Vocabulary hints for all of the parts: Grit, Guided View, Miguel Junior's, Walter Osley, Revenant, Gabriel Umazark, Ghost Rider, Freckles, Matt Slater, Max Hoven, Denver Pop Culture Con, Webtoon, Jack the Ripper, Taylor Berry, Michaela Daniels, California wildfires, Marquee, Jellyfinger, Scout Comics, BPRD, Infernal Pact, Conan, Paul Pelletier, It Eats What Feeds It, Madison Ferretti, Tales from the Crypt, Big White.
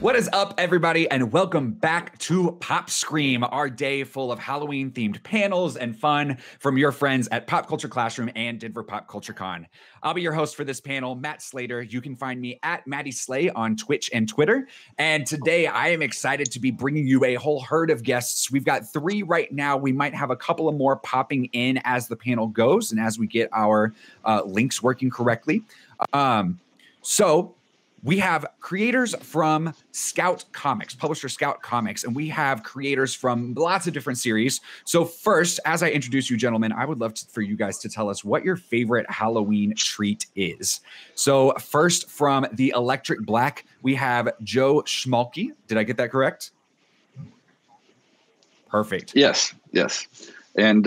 What is up, everybody, and welcome back to Pop Scream, our day full of Halloween-themed panels and fun from your friends at Pop Culture Classroom and Denver Pop Culture Con. I'll be your host for this panel, Matt Slater. You can find me at Matty Slay on Twitch and Twitter. And today, I am excited to be bringing you a whole herd of guests. We've got 3 right now. We might have a couple of more popping in as the panel goes and as we get our links working correctly. We have creators from Scout Comics, publisher Scout Comics, and we have creators from lots of different series. So first, as I introduce you gentlemen, I would love for you guys to tell us what your favorite Halloween treat is. So first, from the Electric Black, we have Joe Schmalke. Did I get that correct? Perfect. Yes, yes. And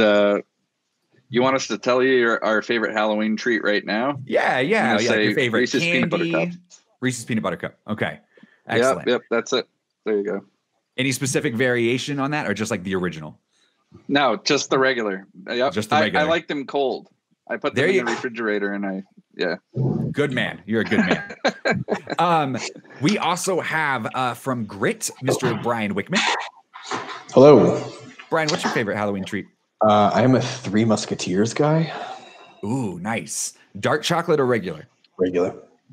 you want us to tell you our favorite Halloween treat right now? Yeah. Like your favorite Reese's candy. Peanut butter cup. Reese's Peanut Butter Cup. Okay. Excellent. Yep, that's it. There you go. Any specific variation on that or just like the original? No, just the regular. Yep. Just the regular. I like them cold. I put them in the refrigerator and yeah. Good man. You're a good man. We also have from Grit, Mr. Brian Wickman. Hello. Brian, what's your favorite Halloween treat? I am a Three Musketeers guy. Ooh, nice. Dark chocolate or regular?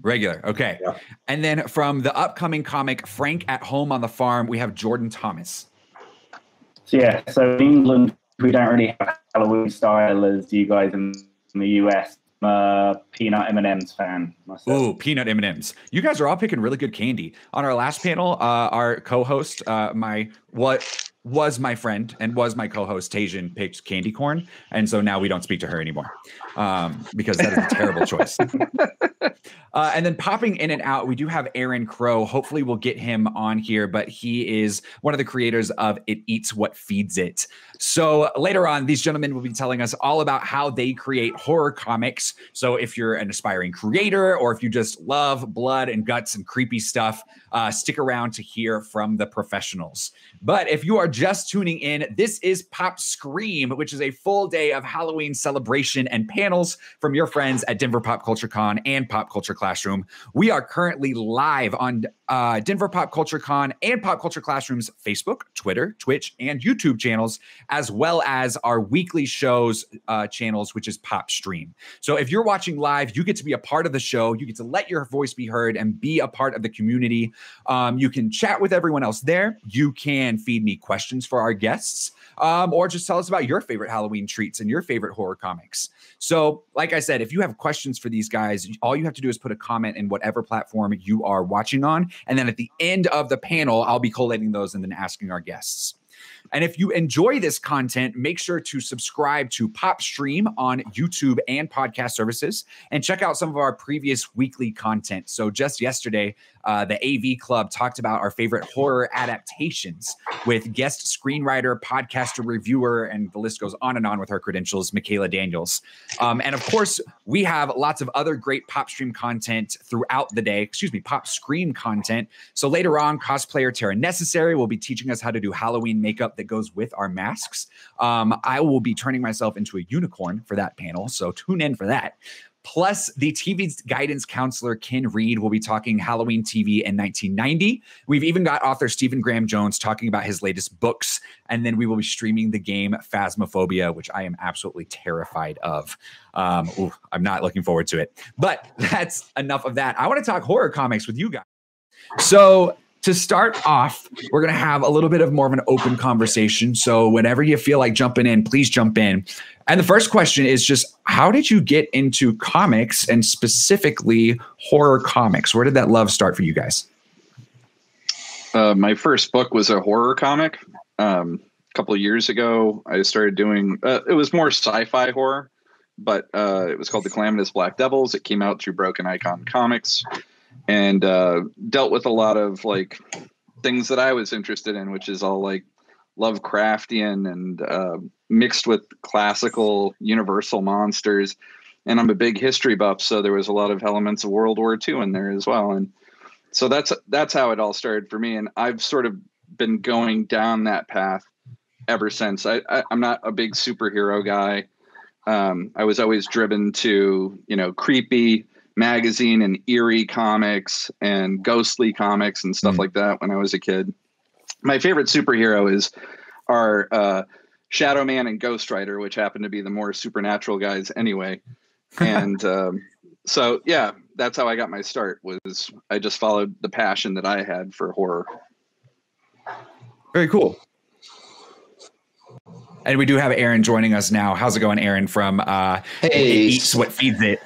Regular. Okay. Yeah. And then from the upcoming comic, Frank at Home on the Farm, we have Jordan Thomas. Yeah. So in England, we don't really have Halloween style as you guys in the US. I'm a peanut M&M's fan myself. Ooh, peanut M&M's. You guys are all picking really good candy. On our last panel, our co-host, was my friend and was my co-host, Tajan, picked candy corn. And so now we don't speak to her anymore because that is a terrible choice. And then popping in and out, we do have Aaron Crow. Hopefully we'll get him on here, but he is one of the creators of It Eats What Feeds It. So later on, these gentlemen will be telling us all about how they create horror comics. So if you're an aspiring creator or if you just love blood and guts and creepy stuff, stick around to hear from the professionals. But if you are just tuning in, this is Pop Scream, which is a full day of Halloween celebration and panels from your friends at Denver Pop Culture Con and Pop Culture Classroom. We are currently live on Denver Pop Culture Con and Pop Culture Classroom's Facebook, Twitter, Twitch, and YouTube channels, as well as our weekly shows channels, which is Pop Stream. So if you're watching live, you get to be a part of the show. You get to let your voice be heard and be a part of the community. You can chat with everyone else there. You can feed me questions for our guests, or just tell us about your favorite Halloween treats and your favorite horror comics. So like I said, if you have questions for these guys, all you have to do is put a comment in whatever platform you are watching on. And then at the end of the panel, I'll be collating those and then asking our guests. And if you enjoy this content, make sure to subscribe to Pop Stream on YouTube and podcast services and check out some of our previous weekly content. So just yesterday, the AV Club talked about our favorite horror adaptations with guest screenwriter, podcaster, reviewer, and the list goes on and on with her credentials, Michaela Daniels. And of course, we have lots of other great Pop Stream content throughout the day, Pop Scream content. So later on, cosplayer Tara Necessary will be teaching us how to do Halloween makeup that goes with our masks. I will be turning myself into a unicorn for that panel, so tune in for that. Plus, the TV guidance counselor, Ken Reed, will be talking Halloween TV in 1990. We've even got author Stephen Graham Jones talking about his latest books. And then we will be streaming the game Phasmophobia, which I am absolutely terrified of. I'm not looking forward to it. But that's enough of that. I want to talk horror comics with you guys. So to start off, we're going to have a little bit of more of an open conversation. So whenever you feel like jumping in, please jump in. And the first question is just, how did you get into comics and specifically horror comics? Where did that love start for you guys? My first book was a horror comic. A couple of years ago, I started doing, it was more sci-fi horror, but it was called The Calamitous Black Devils. It came out through Broken Icon Comics. And dealt with a lot of like things that I was interested in, which is all like Lovecraftian and mixed with classical universal monsters. And I'm a big history buff, so there was a lot of elements of World War II in there as well. And so that's how it all started for me. And I've sort of been going down that path ever since. I'm not a big superhero guy. I was always driven to, you know, creepy magazine and eerie comics and ghostly comics and stuff like that when I was a kid. My favorite superhero is our Shadow Man and Ghost Rider, which happen to be the more supernatural guys anyway. And so, yeah, that's how I got my start. Was I just followed the passion that I had for horror. Very cool. And we do have Aaron joining us now. How's it going, Aaron, from Hey. It Eats What Feeds It?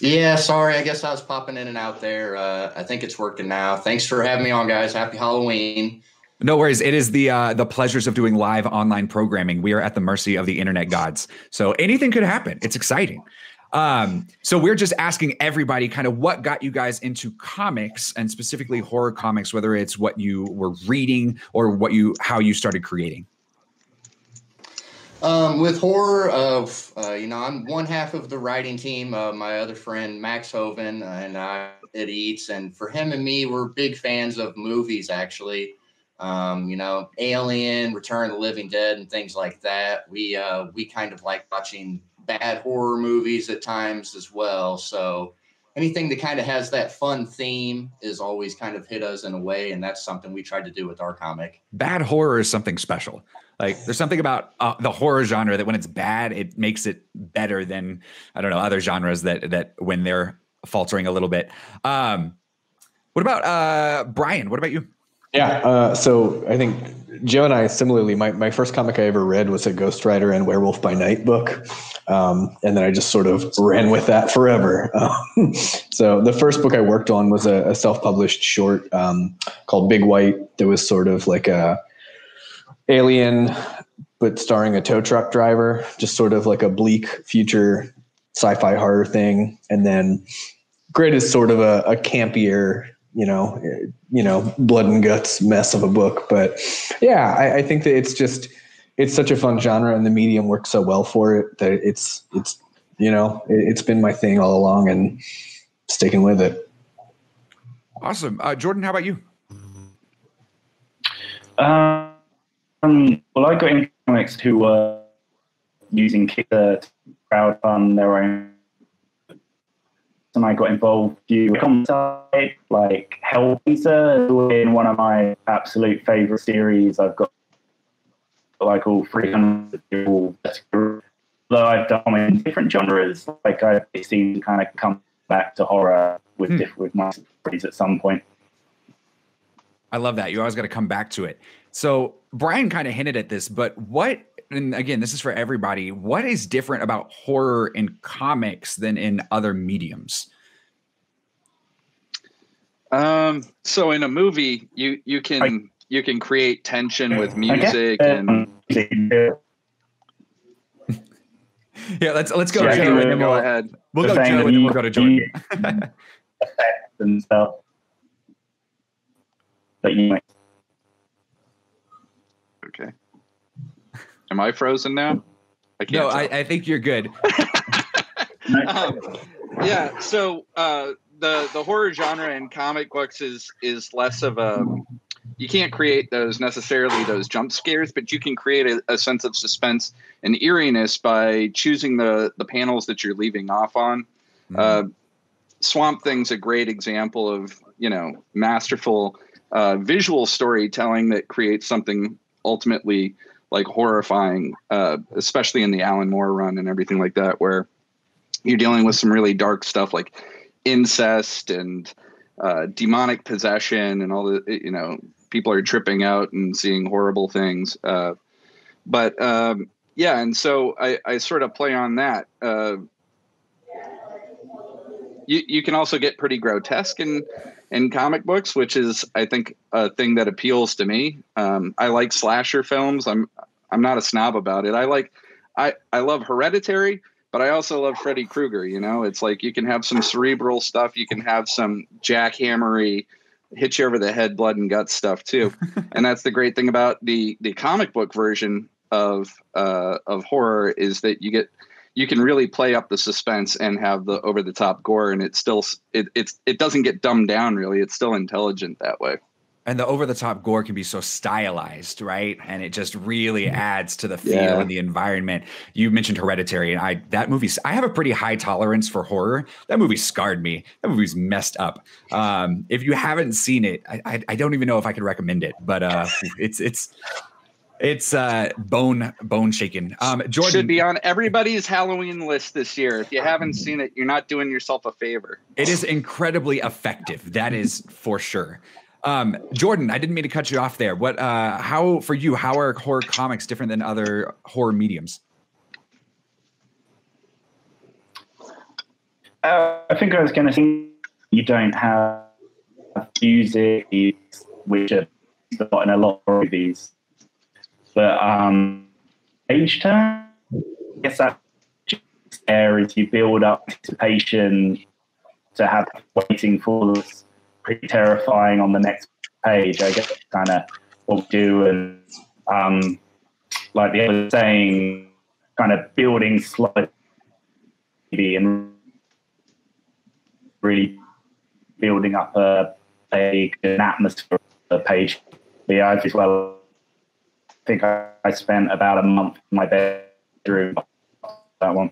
Yeah, sorry. I guess I was popping in and out there. I think it's working now. Thanks for having me on, guys. Happy Halloween. No worries. It is the pleasures of doing live online programming. We are at the mercy of the internet gods. So anything could happen. It's exciting. So we're just asking everybody kind of what got you guys into comics, and specifically horror comics, whether it's what you were reading or what you how you started creating. With horror, you know, I'm one half of the writing team. My other friend, Max Hoven, and I, It Eats. And for him and me, we're big fans of movies, actually. You know, Alien, Return of the Living Dead, and things like that. We kind of like watching bad horror movies at times as well. So anything that kind of has that fun theme is always kind of hit us in a way. And that's something we tried to do with our comic. Bad horror is something special. Like there's something about the horror genre that when it's bad, it makes it better than, I don't know, other genres that when they're faltering a little bit. What about Brian? What about you? Yeah. So I think Joe and I similarly, my first comic I ever read was a Ghost Rider and Werewolf by Night book. And then I just sort of ran with that forever. So the first book I worked on was a self-published short called Big White. That was sort of like a Alien, but starring a tow truck driver, just sort of like a bleak future sci-fi horror thing. And then Grit is sort of a campier, you know, blood and guts mess of a book. But yeah, I think that it's such a fun genre, and the medium works so well for it that it's you know, it's been my thing all along and sticking with it. Awesome. Jordan, how about you? Well, I got into comics who were using Kickstarter to crowdfund their own, and I got involved with comic side, like Hellblazer, in one of my absolute favorite series. I've got like all 300 people, although I've done in different genres. Like I seem to kind of come back to horror with my series at some point. I love that. You always got to come back to it. So Brian kind of hinted at this, but what, and again, this is for everybody, what is different about horror in comics than in other mediums? So in a movie, you can create tension with music and yeah, let's go. Yeah, Joe, and go ahead. We'll go Joe, and then we'll go to Jordan. Effects and stuff that you might. Okay. Am I frozen now? I can't. No, I think you're good. Yeah. So the horror genre in comic books is less of a, you can't create those jump scares, but you can create a sense of suspense and eeriness by choosing the panels that you're leaving off on. Swamp Thing's a great example of, you know, masterful visual storytelling that creates something ultimately like horrifying, especially in the Alan Moore run and everything like that, where you're dealing with some really dark stuff like incest and demonic possession and all the, you know, people are tripping out and seeing horrible things. Yeah, and so I sort of play on that. You can also get pretty grotesque in comic books, which is, I think, a thing that appeals to me. I like slasher films. I'm not a snob about it. I love Hereditary, but I also love Freddy Krueger. You know, it's like you can have some cerebral stuff. You can have some jackhammery, hit you over the head, blood and guts stuff too. And that's the great thing about the comic book version of horror is that you can really play up the suspense and have the over the top gore, and it doesn't get dumbed down really. It's still intelligent that way. And the over-the-top gore can be so stylized, right? And it just really adds to the feel and the environment. You mentioned Hereditary, and I have a pretty high tolerance for horror. That movie scarred me. That movie's messed up. If you haven't seen it, I don't even know if I could recommend it, but it's bone shaking. Jordan should be on everybody's Halloween list this year. If you haven't seen it, you're not doing yourself a favor. It is incredibly effective. That is for sure. Jordan, I didn't mean to cut you off there. What, how, for you, how are horror comics different than other horror mediums? I think I was going to say you don't have music, which are not in a lot of movies. But page turn, I guess that there is you build up anticipation to have waiting for this. Pretty terrifying on the next page, I guess, kind of what we do. And like the other saying, kind of building slowly and really building up an atmosphere for the page. Yeah, as well, I think I spent about a month in my bedroom that one.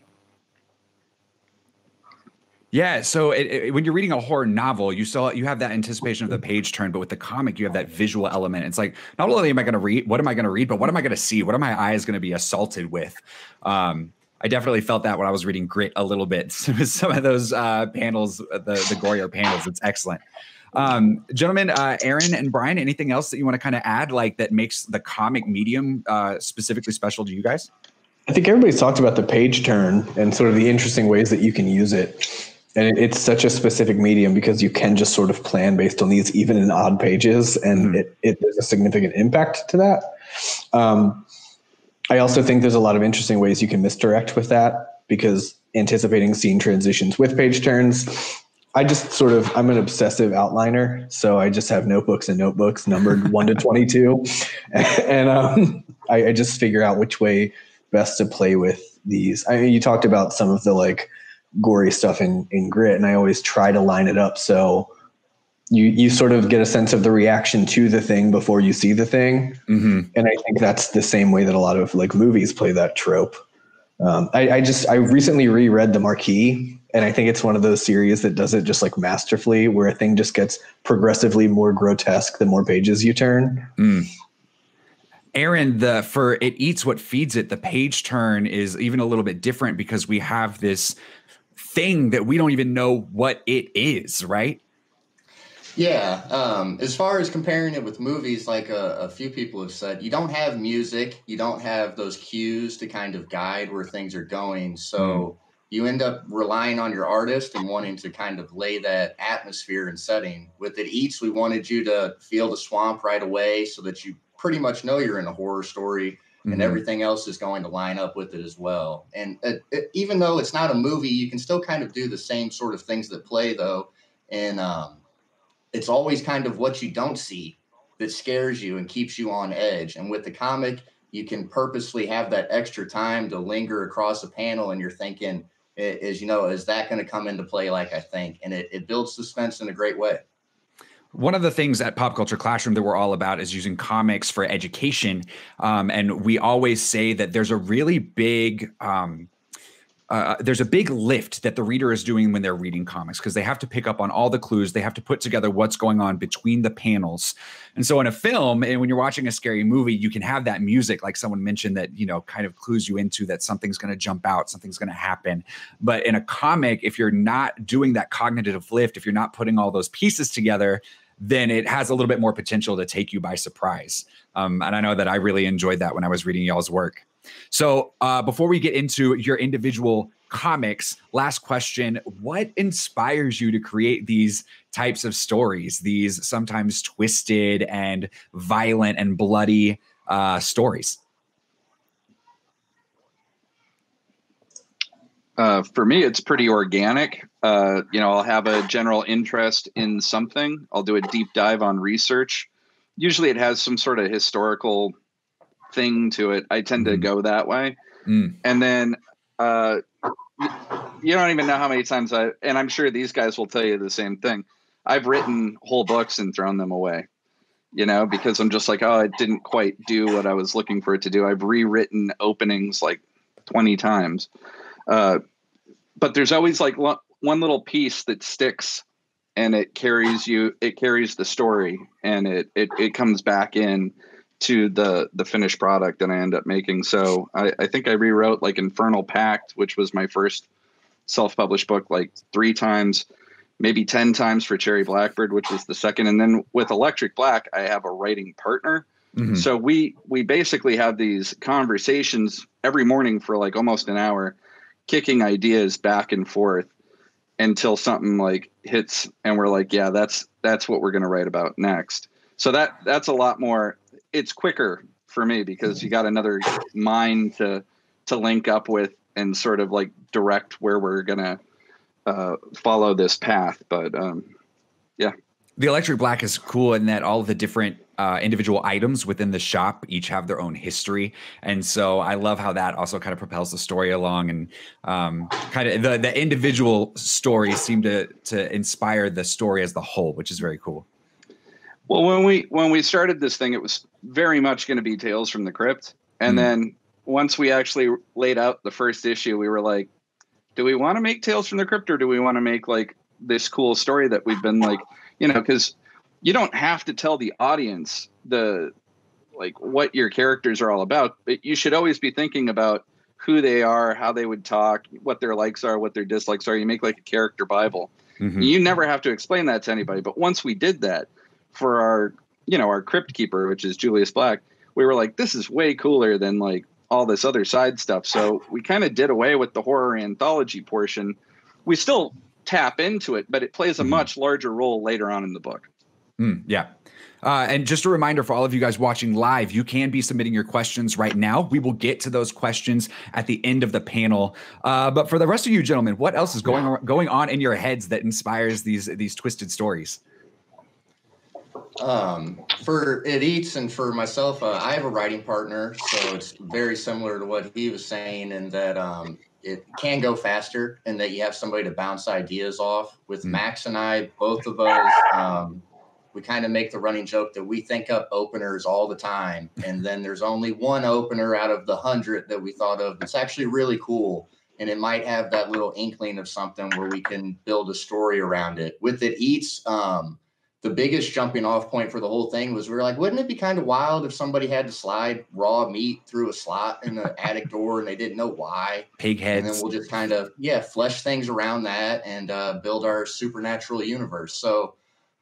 Yeah, so when you're reading a horror novel, you have that anticipation of the page turn, but with the comic, you have that visual element. It's like, not only am I going to read, what am I going to read, but what am I going to see? What are my eyes going to be assaulted with? I definitely felt that when I was reading Grit a little bit. Some of those panels, the gorier panels, it's excellent. Gentlemen, Aaron and Brian, anything else that you want to kind of add, like that makes the comic medium specifically special to you guys? I think everybody's talked about the page turn and sort of the interesting ways that you can use it. And it's such a specific medium because you can just sort of plan based on these, even in odd pages, and there's a significant impact to that. I also think there's a lot of interesting ways you can misdirect with that, because anticipating scene transitions with page turns. I'm an obsessive outliner, so I just have notebooks and notebooks numbered 1 to 22, and I just figure out which way best to play with these. I mean, you talked about some of the like gory stuff in Grit, and I always try to line it up so you sort of get a sense of the reaction to the thing before you see the thing. And I think that's the same way that a lot of like movies play that trope. I recently reread The Marquee, and I think it's one of those series that does it just like masterfully, where a thing just gets progressively more grotesque the more pages you turn. Aaron, for It Eats What Feeds It, the page turn is even a little bit different because we have this thing that we don't even know what it is, right? Yeah. As far as comparing it with movies, like a few people have said, you don't have music. You don't have those cues to kind of guide where things are going. So you end up relying on your artist and wanting to kind of lay that atmosphere and setting. With It Eats, we wanted you to feel the swamp right away so that you pretty much know you're in a horror story, and everything else is going to line up with it as well. And even though it's not a movie, you can still kind of do the same sort of things that play, though. And it's always kind of what you don't see that scares you and keeps you on edge. And with the comic, you can purposely have that extra time to linger across a panel, and you're thinking, is that going to come into play like I think? And it builds suspense in a great way. One of the things at Pop Culture Classroom that we're all about is using comics for education. And we always say that there's a really big, there's a big lift that the reader is doing when they're reading comics, because they have to pick up on all the clues. They have to put together what's going on between the panels. And so in a film, and when you're watching a scary movie, you can have that music, like someone mentioned, that, you know, kind of clues you into that something's going to jump out, something's going to happen. But in a comic, if you're not doing that cognitive lift, if you're not putting all those pieces together, then it has a little bit more potential to take you by surprise. And I know that I really enjoyed that when I was reading y'all's work. So before we get into your individual comics, last question, what inspires you to create these types of stories, these sometimes twisted and violent and bloody stories? For me, it's pretty organic. I'll have a general interest in something. I'll do a deep dive on research. Usually it has some sort of historical thing to it. I tend to go that way. And then you don't even know how many times and I'm sure these guys will tell you the same thing. I've written whole books and thrown them away. you know, because I'm just like, oh, it didn't quite do what I was looking for it to do. I've rewritten openings like 20 times. But there's always like one little piece that sticks and it carries you, it carries the story, and it comes back in to the finished product that I end up making. So I think I rewrote like Infernal Pact, which was my first self-published book, like 3 times, maybe 10 times for Cherry Blackbird, which was the second. And then with Electric Black, I have a writing partner. Mm-hmm. So we basically have these conversations every morning for like almost an hour, kicking ideas back and forth until something like hits and we're like, yeah, that's what we're going to write about next. So that's a lot more. It's quicker for me because you got another mind to link up with and sort of like direct where we're going to follow this path. But yeah. The Electric Black is cool in that all of the different individual items within the shop each have their own history. And so I love how that also kind of propels the story along, and kind of the individual stories seem to inspire the story as the whole, which is very cool. Well, when we started this thing, it was very much going to be Tales from the Crypt. And then once we actually laid out the first issue, we were like, do we want to make Tales from the Crypt, or do we want to make like this cool story that we've been like, you know, because you don't have to tell the audience what your characters are all about, but you should always be thinking about who they are, how they would talk, what their likes are, what their dislikes are. You make like a character Bible. Mm-hmm. You never have to explain that to anybody. But once we did that for our, you know, our Crypt Keeper, which is Julius Black, we were like, this is way cooler than like all this other side stuff. So we kind of did away with the horror anthology portion. We still tap into it, but it plays a much larger role later on in the book. Yeah. And just a reminder for all of you guys watching live, you can be submitting your questions right now. We will get to those questions at the end of the panel. But for the rest of you gentlemen, what else is going on in your heads that inspires these twisted stories? For It Eats and for myself, I have a writing partner, so it's very similar to what he was saying, and that it can go faster and that you have somebody to bounce ideas off. With Max and I, both of us, we kind of make the running joke that we think up openers all the time, and then there's only one opener out of the 100 that we thought of. It's actually really cool, and it might have that little inkling of something where we can build a story around it. With It Eats, the biggest jumping off point for the whole thing was we were like, wouldn't it be kind of wild if somebody had to slide raw meat through a slot in the attic door and they didn't know why? Pig heads. And then we'll just kind of, yeah, flesh things around that and build our supernatural universe. So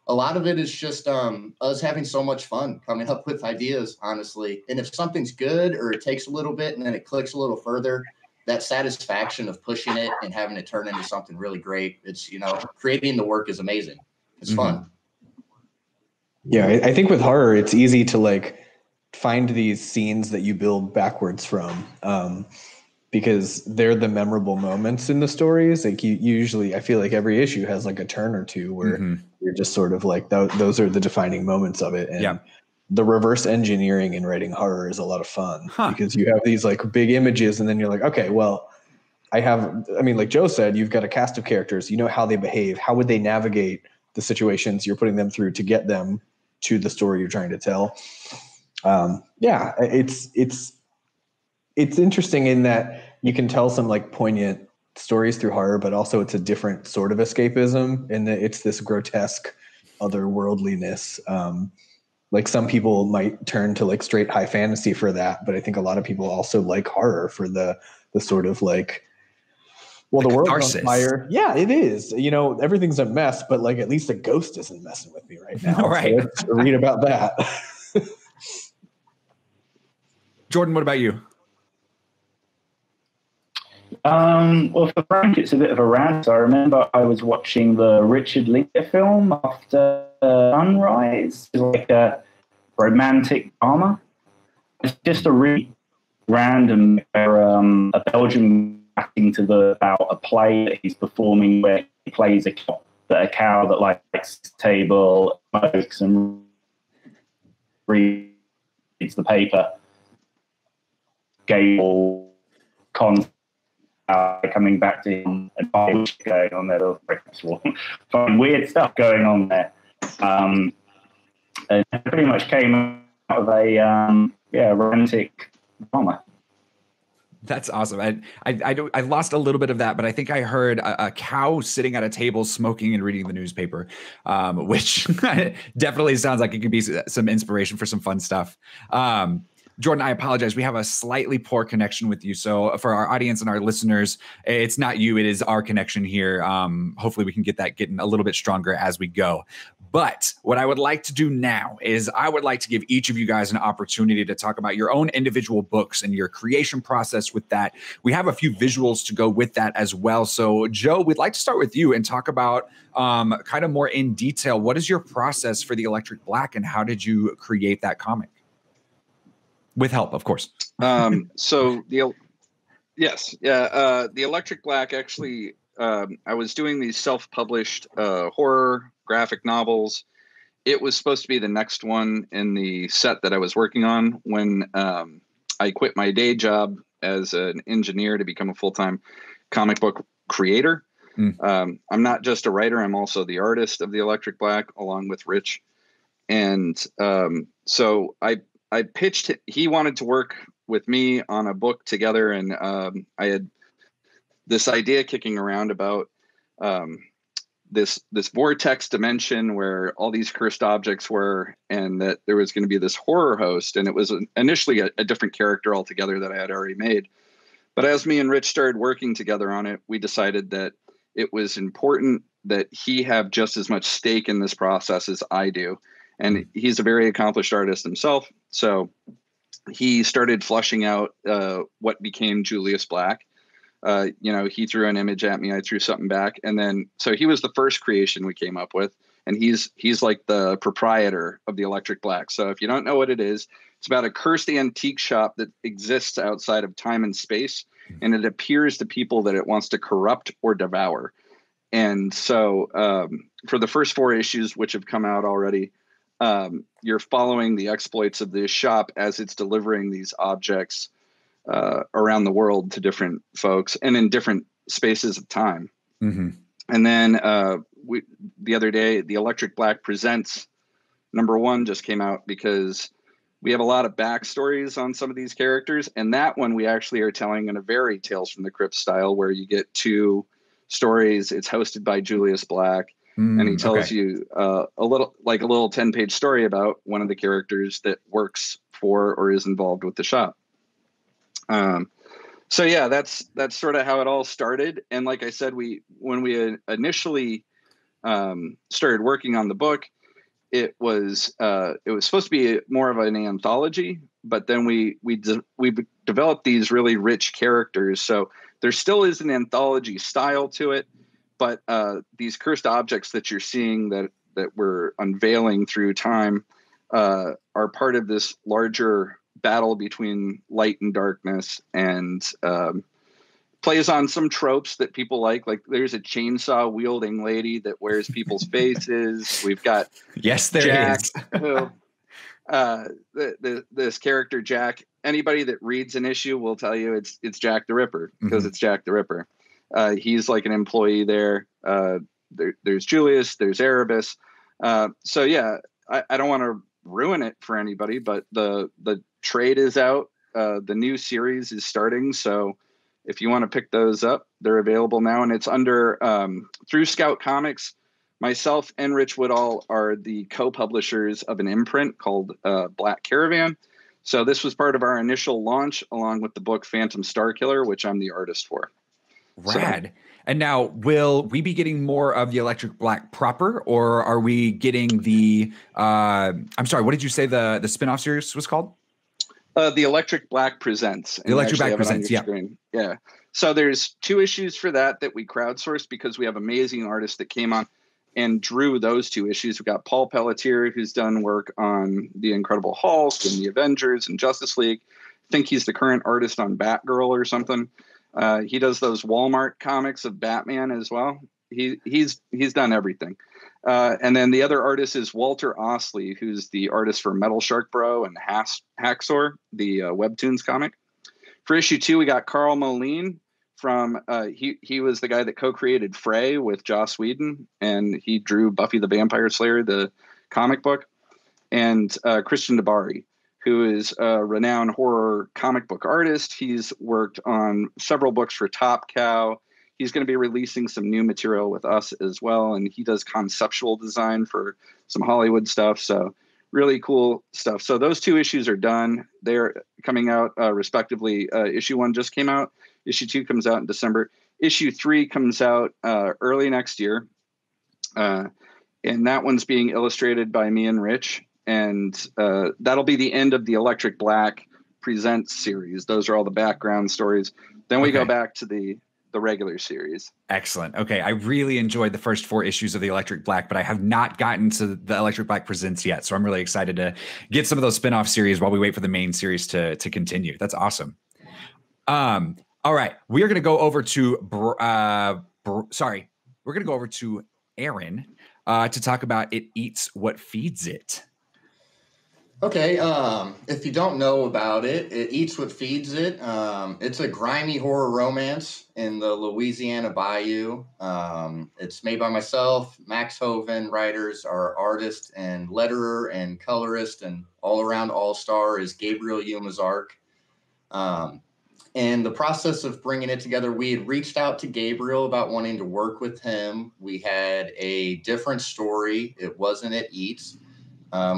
a lot of it is just us having so much fun coming up with ideas, honestly. And if something's good or it takes a little bit and then it clicks a little further, that satisfaction of pushing it and having it turn into something really great. It's, you know, creating the work is amazing. It's fun. Yeah, I think with horror, it's easy to like find these scenes that you build backwards from, because they're the memorable moments in the stories. Like you usually, I feel like every issue has like a turn or two where you're just sort of like, those are the defining moments of it. And the reverse engineering in writing horror is a lot of fun because you have these like big images and then you're like, okay, well, I mean, like Joe said, you've got a cast of characters, you know how they behave, how would they navigate the situations you're putting them through to get them to the story you're trying to tell. Yeah, it's interesting in that you can tell some like poignant stories through horror, but also it's a different sort of escapism, and it's this grotesque otherworldliness. Like some people might turn to like straight high fantasy for that, but I think a lot of people also like horror for the sort of like, well, the world's on fire. Yeah, it is. You know, everything's a mess, but like at least a ghost isn't messing with me right now. Right. So read about that. Jordan, what about you? Well, for Frank, it's a bit of a rant. I remember I was watching the Richard Linklater film After Sunrise. It's like a romantic drama. It's just a really random a Belgian acting to about a play that he's performing where he plays a cow that likes his table, smokes and reads the paper. Gable cons coming back to him and going on there. Find weird stuff going on there. and it pretty much came out of a romantic drama. That's awesome. I lost a little bit of that, but I think I heard a cow sitting at a table smoking and reading the newspaper, which definitely sounds like it could be some inspiration for some fun stuff. Jordan, I apologize. We have a slightly poor connection with you. So for our audience and our listeners, it's not you, it is our connection here. Hopefully we can get that getting a little bit stronger as we go. But what I would like to do now is I would like to give each of you guys an opportunity to talk about your own individual books and your creation process with that. We have a few visuals to go with that as well. So Joe, we'd like to start with you and talk about kind of more in detail. What is your process for the Electric Black and how did you create that comic? With help, of course. The Electric Black, actually, I was doing these self-published horror graphic novels. It was supposed to be the next one in the set that I was working on when I quit my day job as an engineer to become a full-time comic book creator. I'm not just a writer. I'm also the artist of the Electric Black, along with Rich. And so I pitched, he wanted to work with me on a book together. And I had this idea kicking around about this vortex dimension where all these cursed objects were, and that there was going to be this horror host. And it was initially a different character altogether that I had already made. But as me and Rich started working together on it, we decided that it was important that he have just as much stake in this process as I do. And he's a very accomplished artist himself. So he started fleshing out what became Julius Black. He threw an image at me. I threw something back. And then so he was the first creation we came up with. And he's like the proprietor of the Electric Black. So if you don't know what it is, it's about a cursed antique shop that exists outside of time and space. And it appears to people that it wants to corrupt or devour. And so for the first four issues, which have come out already, you're following the exploits of this shop as it's delivering these objects around the world to different folks and in different spaces of time. Mm-hmm. And then the other day, the Electric Black Presents #1 just came out because we have a lot of backstories on some of these characters. And that one we actually are telling in a very Tales from the Crypt style where you get two stories. It's hosted by Julius Black. And he tells you a little 10-page story about one of the characters that works for or is involved with the shop. So yeah, that's sort of how it all started. And like I said, when we initially started working on the book, it was supposed to be more of an anthology. But then we developed these really rich characters. So there still is an anthology style to it. But these cursed objects that you're seeing that we're unveiling through time are part of this larger battle between light and darkness, and plays on some tropes that people like. Like there's a chainsaw wielding lady that wears people's faces. We've got Jack, is. Who, this character Jack. Anybody that reads an issue will tell you it's Jack the Ripper because it's Jack the Ripper. He's like an employee there. There's Julius, there's Erebus. I don't want to ruin it for anybody, but the trade is out. The new series is starting. So if you want to pick those up, they're available now. And it's under through Scout Comics. Myself and Rich Woodall are the co-publishers of an imprint called Black Caravan. So this was part of our initial launch along with the book Phantom Starkiller, which I'm the artist for. Rad. So, and now, will we be getting more of the Electric Black proper, or are we getting the? I'm sorry, what did you say the spinoff series was called? The Electric Black Presents. The Electric Black Presents. Yeah. Screen. Yeah. So there's two issues for that we crowdsourced because we have amazing artists that came on and drew those two issues. We've got Paul Pelletier, who's done work on the Incredible Hulk and the Avengers and Justice League. I think he's the current artist on Batgirl or something. He does those Walmart comics of Batman as well. He's done everything. And then the other artist is Walter Osley, who's the artist for Metal Shark Bro and Hacksaw, the Webtoons comic. For issue 2, we got Carl Moline from he was the guy that co-created Frey with Joss Whedon, and he drew Buffy the Vampire Slayer, the comic book. and Christian Dabari, who is a renowned horror comic book artist. He's worked on several books for Top Cow. He's going to be releasing some new material with us as well, and he does conceptual design for some Hollywood stuff, so really cool stuff. So those two issues are done. They're coming out respectively. Issue 1 just came out. Issue 2 comes out in December. Issue 3 comes out early next year, and that one's being illustrated by me and Rich, and that'll be the end of the Electric Black Presents series. Those are all the background stories. Then we go back to the regular series. Excellent. Okay. I really enjoyed the first 4 issues of the Electric Black, but I have not gotten to the Electric Black Presents yet. So I'm really excited to get some of those spinoff series while we wait for the main series to continue. That's awesome. All right. We are going to go over to, we're going to go over to Aaron to talk about It Eats What Feeds It. Okay, if you don't know about it, It Eats What Feeds It. It's a grimy horror romance in the Louisiana bayou. It's made by myself, Max Hoven. Writers are artist and letterer and colorist, and all-around all-star is Gabriel Umazark. In the process of bringing it together, we had reached out to Gabriel about wanting to work with him. We had a different story. It wasn't It Eats.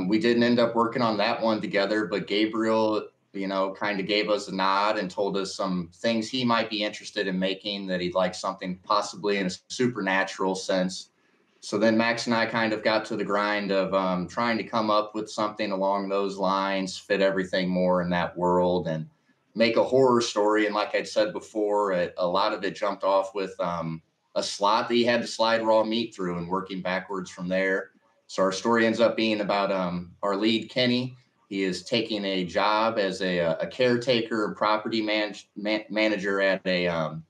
We didn't end up working on that one together, but Gabriel, you know, kind of gave us a nod and told us some things he might be interested in making, that he'd like something possibly in a supernatural sense. So then Max and I kind of got to the grind of trying to come up with something along those lines, fit everything more in that world and make a horror story. And like I'd said before, a lot of it jumped off with a slot that you had to slide raw meat through and working backwards from there. So our story ends up being about our lead, Kenny. He is taking a job as a caretaker and property manager at a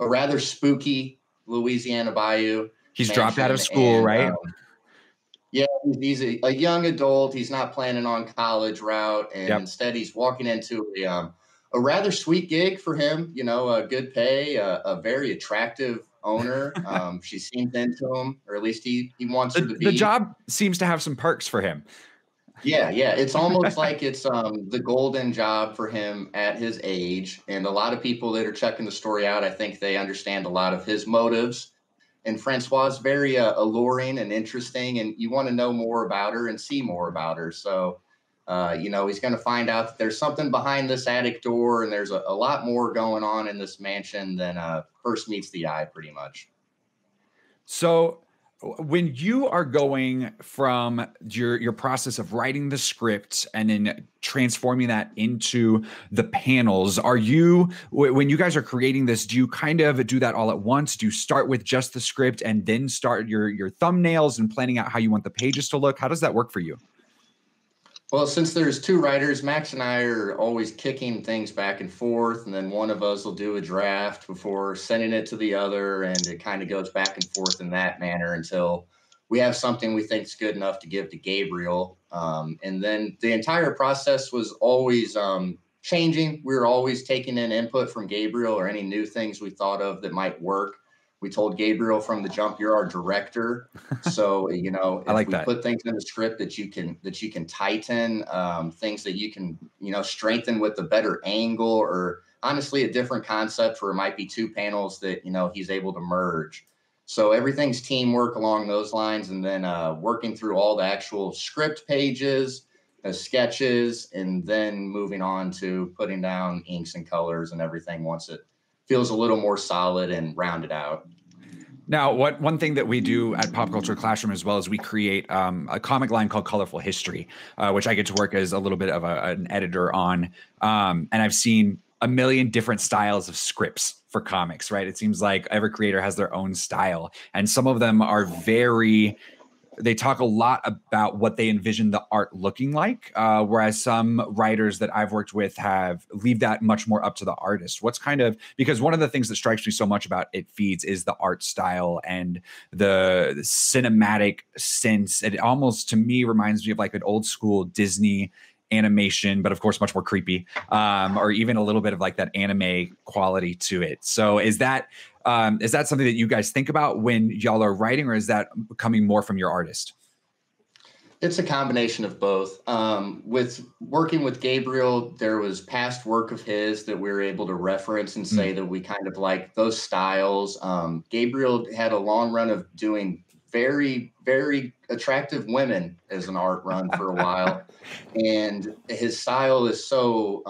rather spooky Louisiana bayou. He's dropped out of school, and, right? Yeah, he's a young adult. He's not planning on college route. And instead, he's walking into a rather sweet gig for him, you know, a good pay, a very attractive owner. She seems into him, or at least he wants her to be. The job seems to have some perks for him. Yeah. It's almost like it's the golden job for him at his age. And a lot of people that are checking the story out, I think they understand a lot of his motives. And Francois is very alluring and interesting, and you want to know more about her and see more about her. So, you know, he's going to find out that there's something behind this attic door, and there's a lot more going on in this mansion than first meets the eye, pretty much. So when you are going from your process of writing the script and then transforming that into the panels, are you, when you guys are creating this, do you kind of do that all at once? Do you start with just the script and then start your thumbnails and planning out how you want the pages to look? How does that work for you? Well, since there's 2 writers, Max and I are always kicking things back and forth, and then one of us will do a draft before sending it to the other, and it kind of goes back and forth in that manner until we have something we think is good enough to give to Gabriel. And then the entire process was always changing. We were always taking in input from Gabriel or any new things we thought of that might work. We told Gabriel from the jump, you're our director. So, you know, if we put things in the script that you can tighten, things that you can, you know, strengthen with a better angle, or honestly a different concept where it might be 2 panels that, you know, he's able to merge. So everything's teamwork along those lines. And then working through all the actual script pages, the sketches, and then moving on to putting down inks and colors and everything once it feels a little more solid and rounded out. Now, one thing that we do at Pop Culture Classroom as well is we create a comic line called Colorful History, which I get to work as a little bit of an editor on. And I've seen a million different styles of scripts for comics, right? It seems like every creator has their own style. And some of them are very... They talk a lot about what they envision the art looking like, whereas some writers that I've worked with have leave that much more up to the artist. What's kind of, because one of the things that strikes me so much about It Feeds is the art style and the cinematic sense. It almost, to me, reminds me of like an old school Disney animation, but of course much more creepy, or even a little bit of like that anime quality to it. So is that something that you guys think about when y'all are writing, or is that coming more from your artist? It's a combination of both. With working with Gabriel, there was past work of his that we were able to reference and say that we kind of like those styles. Gabriel had a long run of doing very, very attractive women as an art run for a while. And his style is so,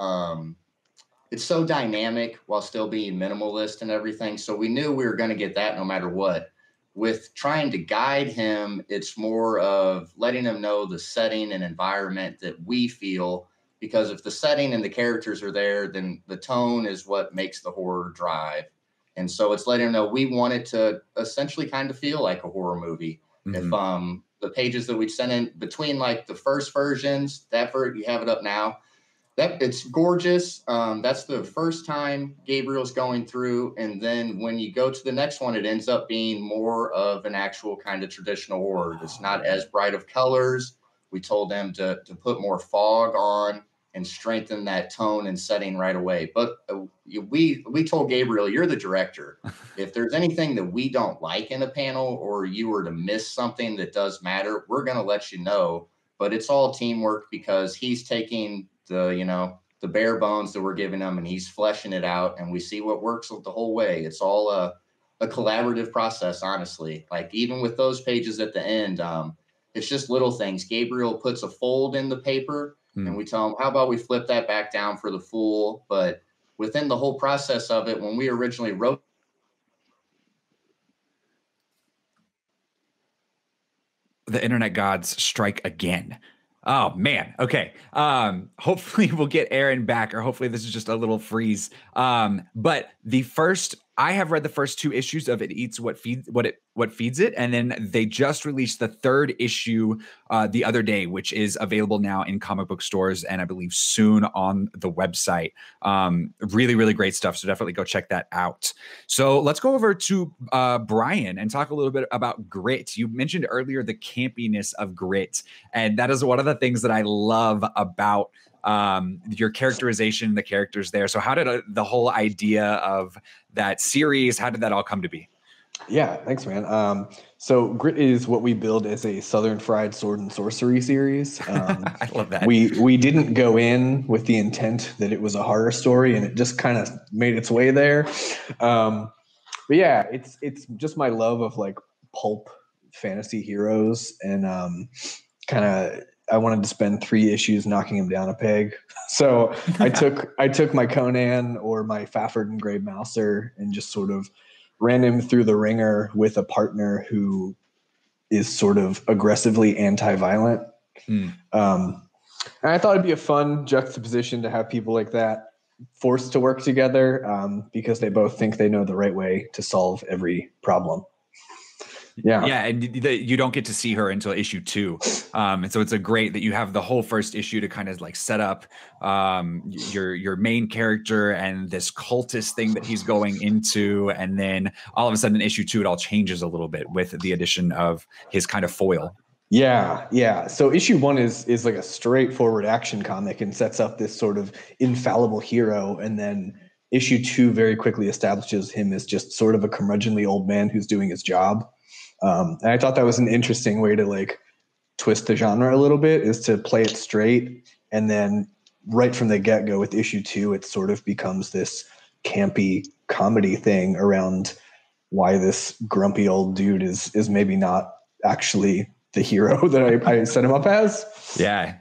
it's so dynamic while still being minimalist and everything. So we knew we were going to get that no matter what. With trying to guide him, it's more of letting him know the setting and environment that we feel, because if the setting and the characters are there, then the tone is what makes the horror drive. And so it's letting him know we want it to essentially kind of feel like a horror movie. Mm-hmm. If the pages that we sent in between like the first versions, that you have it up now, that it's gorgeous. That's the first time Gabriel's going through. And then when you go to the next one, it ends up being more of an actual kind of traditional horror. It's not as bright of colors. We told them to put more fog on and strengthen that tone and setting right away. But we told Gabriel, you're the director. If there's anything that we don't like in a panel or you were to miss something that does matter, we're going to let you know. But it's all teamwork because he's taking the bare bones that we're giving him and he's fleshing it out and we see what works the whole way. It's all a collaborative process, honestly. Like even with those pages at the end, it's just little things. Gabriel puts a fold in the paper and we tell him, how about we flip that back down for the fool? But within the whole process of it, when we originally wrote the internet gods strike again. Oh man. Okay. Hopefully we'll get Aaron back, or hopefully this is just a little freeze. But I have read the first two issues of It Eats What Feeds It. And then they just released the third issue the other day, which is available now in comic book stores and I believe soon on the website. Really, really great stuff. So definitely go check that out. So let's go over to Brian and talk a little bit about Grit. You mentioned earlier the campiness of Grit. And that is one of the things that I love about your characterization, the characters there. So how did the whole idea of that series, how did that all come to be? Yeah, thanks, man. So Grit is what we build as a Southern Fried Sword and Sorcery series. I love that. We didn't go in with the intent that it was a horror story, and it just kind of made its way there. But yeah, it's just my love of like pulp fantasy heroes, and kind of I wanted to spend three issues knocking him down a peg. So I took my Conan or my Fafford and Grey Mouser and just sort of ran him through the ringer with a partner who is sort of aggressively anti-violent. And I thought it'd be a fun juxtaposition to have people like that forced to work together because they both think they know the right way to solve every problem. Yeah. Yeah. And you don't get to see her until issue 2. And so it's great that you have the whole first issue to kind of like set up your main character and this cultist thing that he's going into. And then all of a sudden issue 2, it all changes a little bit with the addition of his kind of foil. Yeah. Yeah. So issue 1 is like a straightforward action comic and sets up this sort of infallible hero. And then issue 2 very quickly establishes him as just sort of a curmudgeonly old man who's doing his job. And I thought that was an interesting way to like twist the genre a little bit, is to play it straight. And then right from the get-go with issue 2, it sort of becomes this campy comedy thing around why this grumpy old dude is maybe not actually the hero that I set him up as. Yeah.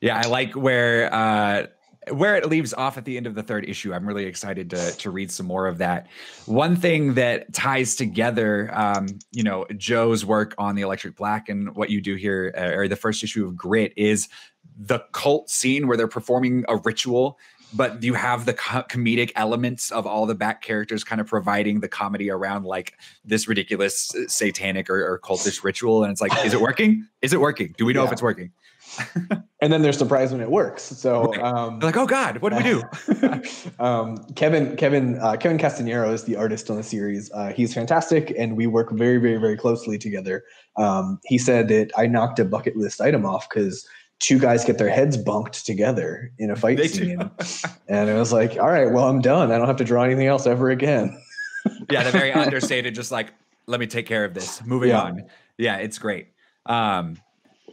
Yeah. I like where it leaves off at the end of the third issue. I'm really excited to read some more of that. One thing that ties together, Joe's work on the Electric Black and what you do here, or the first issue of Grit, is the cult scene where they're performing a ritual, but you have the comedic elements of all the back characters kind of providing the comedy around like this ridiculous satanic or cultish ritual. And it's like, is it working? Is it working? Do we know if it's working? And then they're surprised when it works. So they're like, oh God, what do we do? Kevin Castanero is the artist on the series. He's fantastic, and we work very, very, very closely together. He said that I knocked a bucket list item off because two guys get their heads bumped together in a fight scene. And it was like, all right, well, I'm done. I don't have to draw anything else ever again. Yeah, they're very understated, just like, let me take care of this. Moving on. Yeah, it's great.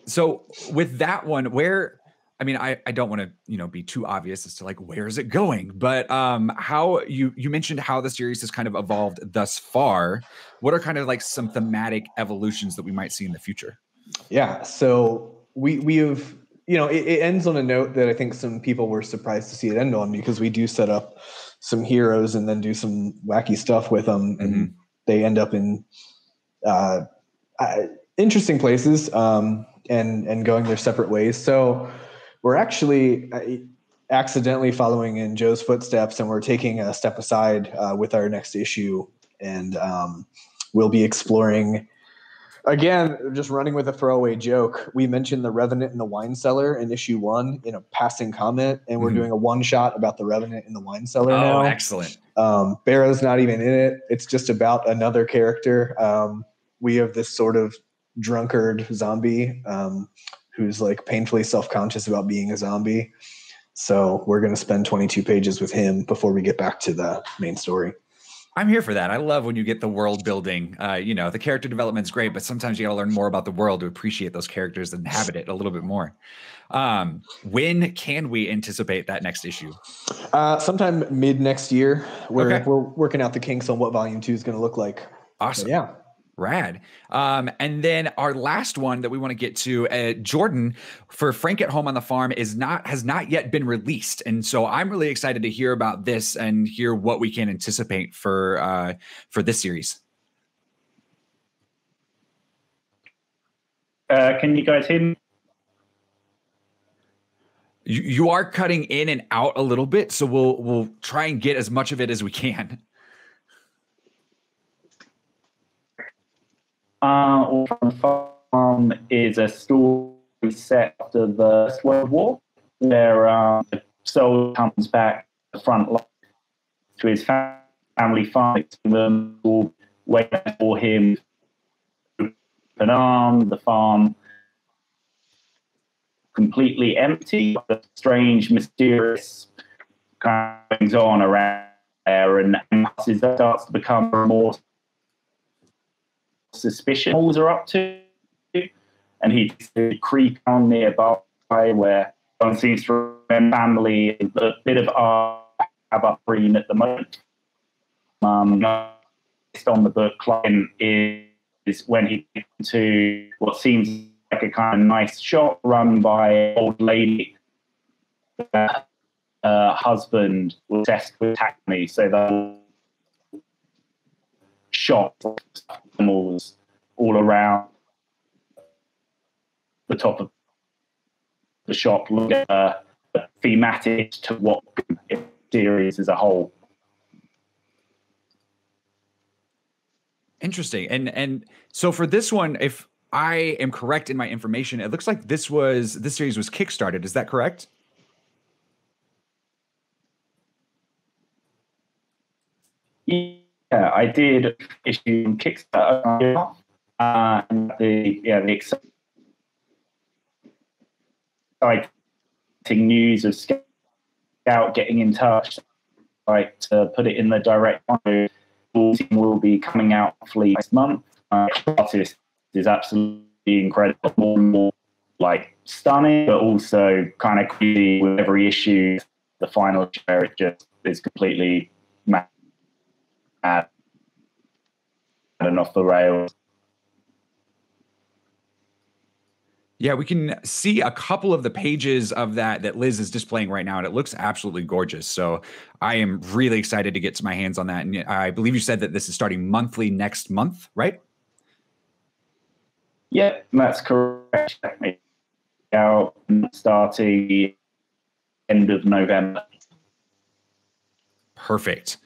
So with that one, where, I mean, I don't want to, you know, be too obvious as to like, where is it going? But how you mentioned how the series has kind of evolved thus far. What are kind of like some thematic evolutions that we might see in the future? Yeah. So we have, you know, it ends on a note that I think some people were surprised to see it end on, because we do set up some heroes and then do some wacky stuff with them. And mm-hmm. they end up in interesting places and going their separate ways. So we're actually accidentally following in Joe's footsteps, and we're taking a step aside with our next issue. And we'll be exploring, again, just running with a throwaway joke. We mentioned the Revenant in the wine cellar in issue 1 in a passing comment, and we're mm-hmm. doing a one-shot about the Revenant in the wine cellar now. Oh, excellent. Barrow's not even in it. It's just about another character. We have this sort of drunkard zombie who's like painfully self-conscious about being a zombie. So we're going to spend 22 pages with him before we get back to the main story. I'm here for that. I love when you get the world building. You know, the character development's great, but sometimes you got to learn more about the world to appreciate those characters and inhabit it a little bit more. When can we anticipate that next issue? Sometime mid next year. We're working out the kinks on what volume 2 is going to look like. Awesome. But yeah. Rad. And then our last one that we want to get to, Jordan, for Frank at Home on the Farm, has not yet been released. And so I'm really excited to hear about this and hear what we can anticipate for this series. Can you guys hear me? You are cutting in and out a little bit, so we'll try and get as much of it as we can. All From Farm is a story set after the First World War, where the soldier comes back to the front line to his family farm. Them all waiting for him with an arm. The farm completely empty. The strange, mysterious kind of goings on around there, and starts to become more suspicion balls are up to, and he creep on nearby where one seems to remember family and a bit of green at the moment. Based on the book, Klein is when he gets to what seems like a kind of nice shop run by an old lady that husband was obsessed with tackling, so that shop animals all around the top of the shop, look at thematic to what the series as a whole. Interesting. And so for this one, if I am correct in my information, it looks like this series was kickstarted. Is that correct? Yeah. Yeah, I did issue on Kickstarter. The exciting news of Scout getting in touch, like to put it in the direct mode, will be coming out hopefully next month. Artist is absolutely incredible, more and more like stunning, but also kind of crazy with every issue. The final share, it just is completely mad. And off the rails. Yeah, we can see a couple of the pages of that Liz is displaying right now, and it looks absolutely gorgeous. So I am really excited to get my hands on that. And I believe you said that this is starting monthly next month, right? Yeah, that's correct. Out starting end of November. Perfect.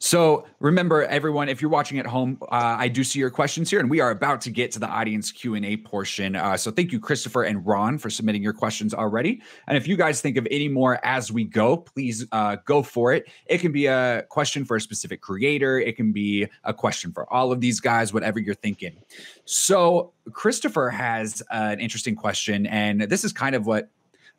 So remember, everyone, if you're watching at home, I do see your questions here, and we are about to get to the audience Q&A portion. So thank you, Christopher and Ron, for submitting your questions already. And if you guys think of any more as we go, please go for it. It can be a question for a specific creator. It can be a question for all of these guys, whatever you're thinking. So Christopher has an interesting question, and this is kind of what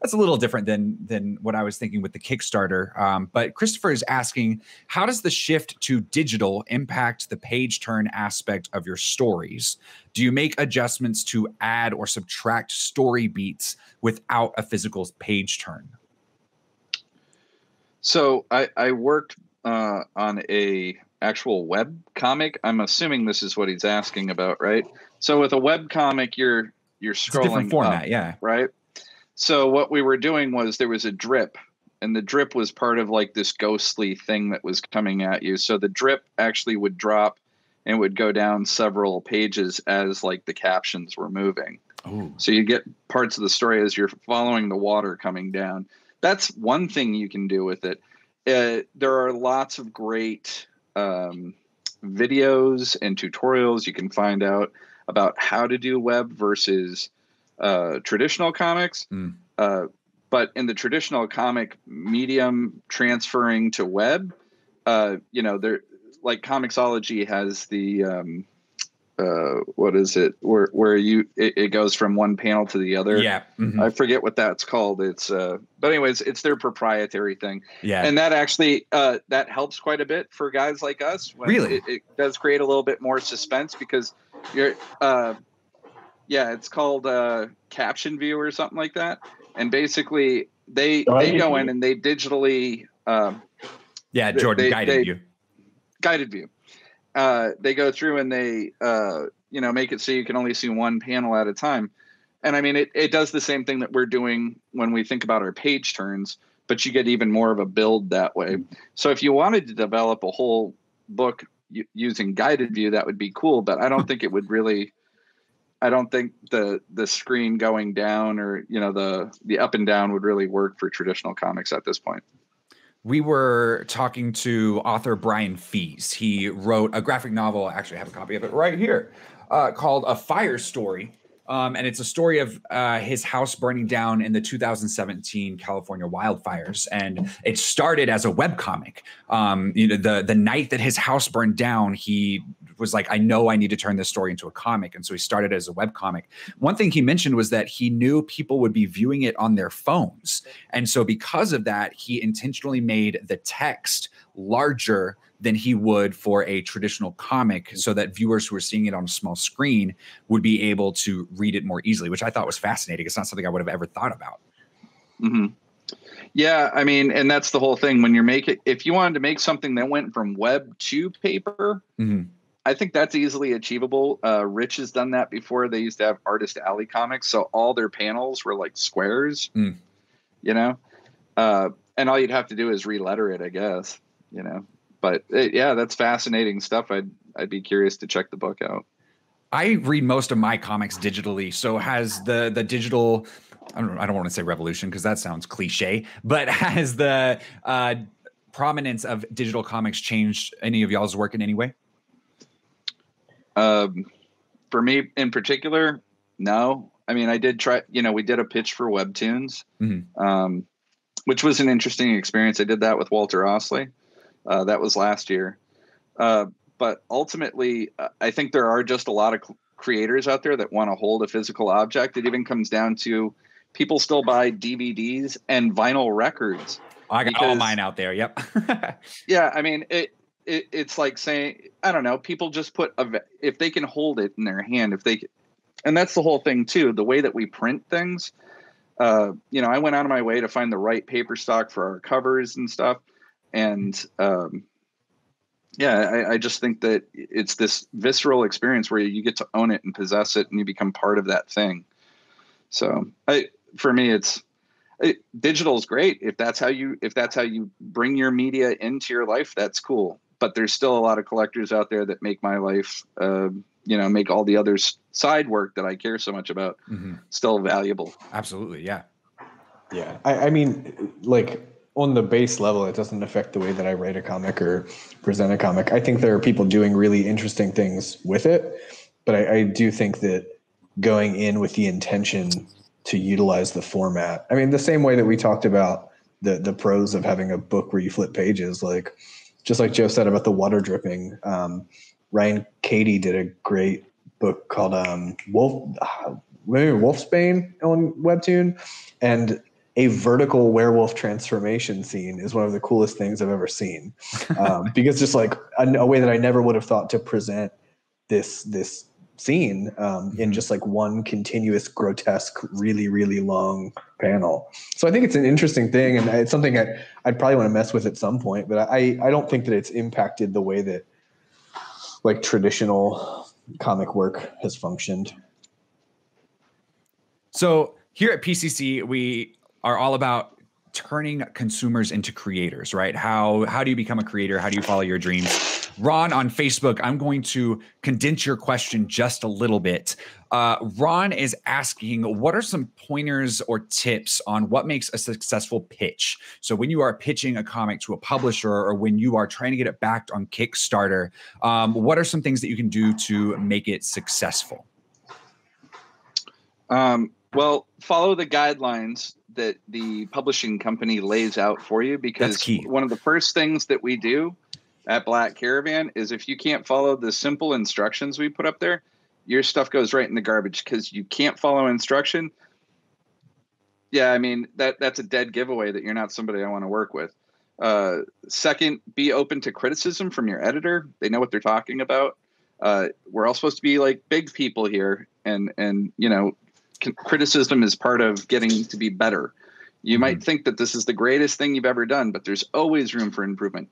that's a little different than what I was thinking with the Kickstarter. But Christopher is asking, how does the shift to digital impact the page turn aspect of your stories? Do you make adjustments to add or subtract story beats without a physical page turn? So I worked on a actual web comic. I'm assuming this is what he's asking about, right? So with a web comic, you're scrolling, it's a different format, yeah, right? So what we were doing was there was a drip, and the drip was part of like this ghostly thing that was coming at you. So the drip actually would drop and would go down several pages as like the captions were moving. Ooh. So you get parts of the story as you're following the water coming down. That's one thing you can do with it. There are lots of great videos and tutorials. You can find out about how to do web versus traditional comics, but in the traditional comic medium transferring to web, you know, there, like Comixology has the, what is it? Where it goes from one panel to the other. Yeah. Mm-hmm. I forget what that's called. It's, but anyways, it's their proprietary thing. Yeah. And that actually, that helps quite a bit for guys like us. Really? It does create a little bit more suspense because you're, yeah, it's called Caption View or something like that. And basically, they go in and they digitally... yeah, Jordan, Guided View. They go through and they you know, make it so you can only see one panel at a time. And I mean, it does the same thing that we're doing when we think about our page turns, but you get even more of a build that way. So if you wanted to develop a whole book using Guided View, that would be cool, but I don't think it would really... I don't think the screen going down or, you know, the up and down would really work for traditional comics at this point. We were talking to author Brian Fees. He wrote a graphic novel, actually I have a copy of it right here, called A Fire Story. And it's a story of his house burning down in the 2017 California wildfires. And it started as a webcomic. You know, the night that his house burned down, he was like, I know I need to turn this story into a comic. And so he started as a webcomic. One thing he mentioned was that he knew people would be viewing it on their phones. And so because of that, he intentionally made the text larger than he would for a traditional comic, so that viewers who are seeing it on a small screen would be able to read it more easily, which I thought was fascinating. It's not something I would have ever thought about. Mm-hmm. Yeah, I mean, and that's the whole thing. When you're making, if you wanted to make something that went from web to paper, mm-hmm. I think that's easily achievable. Rich has done that before. They used to have Artist Alley comics, so all their panels were like squares, you know? And all you'd have to do is re-letter it, I guess, you know? But yeah, that's fascinating stuff. I'd be curious to check the book out. I read most of my comics digitally, so has the digital, I don't want to say revolution because that sounds cliche, but has the prominence of digital comics changed any of y'all's work in any way? For me in particular, no. I mean, I did try, you know, we did a pitch for Webtoons, which was an interesting experience. I did that with Walter Osley. That was last year. But ultimately, I think there are just a lot of creators out there that want to hold a physical object. It even comes down to people still buy DVDs and vinyl records. I got all mine out there. Yep. Yeah. I mean, it's like saying, I don't know, people just put, if they can hold it in their hand, and that's the whole thing too, the way that we print things. You know, I went out of my way to find the right paper stock for our covers and stuff. And, yeah, I just think that it's this visceral experience where you get to own it and possess it and you become part of that thing. So for me, digital is great. If that's how you bring your media into your life, that's cool. But there's still a lot of collectors out there that make my life, you know, make all the other side work that I care so much about still valuable. Absolutely. Yeah. Yeah. I mean, like, on the base level, it doesn't affect the way that I write a comic or present a comic. I think there are people doing really interesting things with it, but I do think that going in with the intention to utilize the format. I mean, the same way that we talked about the pros of having a book where you flip pages, like just like Joe said about the water dripping, Ryan Katie did a great book called Wolfsbane on Webtoon, and a vertical werewolf transformation scene is one of the coolest things I've ever seen. Because just like a way that I never would have thought to present this scene in just like one continuous grotesque, really, really long panel. So I think it's an interesting thing, and it's something I'd probably want to mess with at some point, but I don't think that it's impacted the way that like traditional comic work has functioned. So here at PCC, we are all about turning consumers into creators, right? How do you become a creator? How do you follow your dreams? Ron on Facebook, I'm going to condense your question just a little bit. Ron is asking, what are some pointers or tips on what makes a successful pitch? So when you are pitching a comic to a publisher, or when you are trying to get it backed on Kickstarter, what are some things that you can do to make it successful? Well, follow the guidelines that the publishing company lays out for you, because one of the first things that we do at Black Caravan is if you can't follow the simple instructions we put up there, your stuff goes right in the garbage because you can't follow instruction. Yeah, I mean, that's a dead giveaway that you're not somebody I want to work with. Second, be open to criticism from your editor. They know what they're talking about. We're all supposed to be like big people here, and you know, criticism is part of getting to be better. You might think that this is the greatest thing you've ever done, but there's always room for improvement.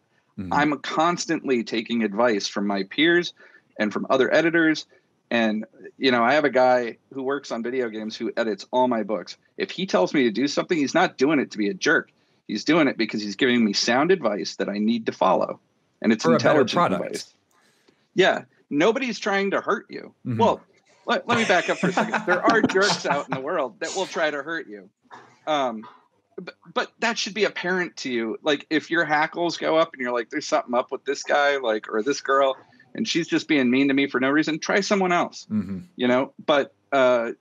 I'm constantly taking advice from my peers and from other editors. And, you know, I have a guy who works on video games who edits all my books. If he tells me to do something, he's not doing it to be a jerk. He's doing it because he's giving me sound advice that I need to follow. And it's intelligent advice. Yeah. Nobody's trying to hurt you. Well, let me back up for a second. There are jerks out in the world that will try to hurt you. But that should be apparent to you. Like if your hackles go up and you're like, there's something up with this guy, like, or this girl, and she's just being mean to me for no reason, try someone else, you know, but,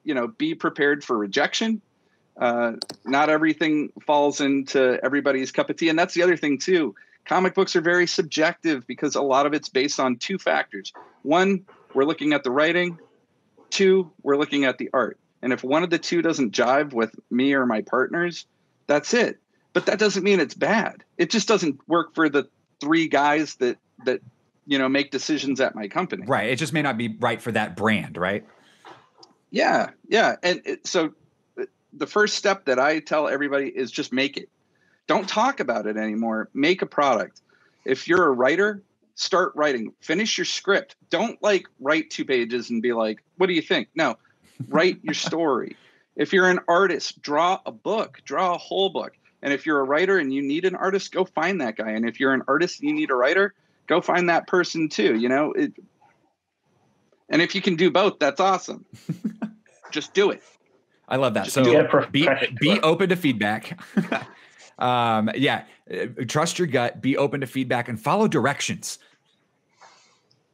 you know, be prepared for rejection. Not everything falls into everybody's cup of tea. And that's the other thing too. Comic books are very subjective because a lot of it's based on two factors. One, we're looking at the writing. Two, we're looking at the art. And if one of the two doesn't jive with me or my partners, that's it. But that doesn't mean it's bad. It just doesn't work for the three guys that you know, make decisions at my company. Right. It just may not be right for that brand, right? Yeah. Yeah. And so the first step that I tell everybody is just make it. Don't talk about it anymore. Make a product. If you're a writer, start writing, finish your script. Don't like write 2 pages and be like, what do you think? No, write your story. If you're an artist, draw a book, draw a whole book. And if you're a writer and you need an artist, go find that guy. And if you're an artist and you need a writer, go find that person too, you know? And if you can do both, that's awesome. Just do it. I love that. Just so be open to feedback. Yeah. Trust your gut, be open to feedback, and follow directions.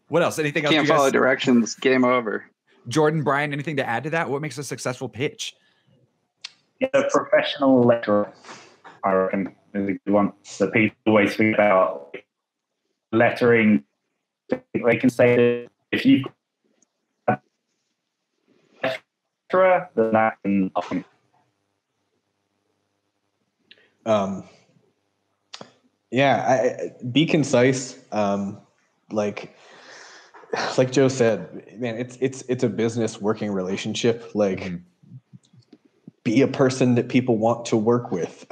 What else? Anything else? Can't follow directions. Game over. Jordan, Brian, anything to add to that? What makes a successful pitch? Yeah, the professional letter, I reckon, is a good one. The people always think about lettering. They can say that if you have a letterer, then that can often. Yeah, be concise. Like Joe said, man, it's a business working relationship. Like, be a person that people want to work with.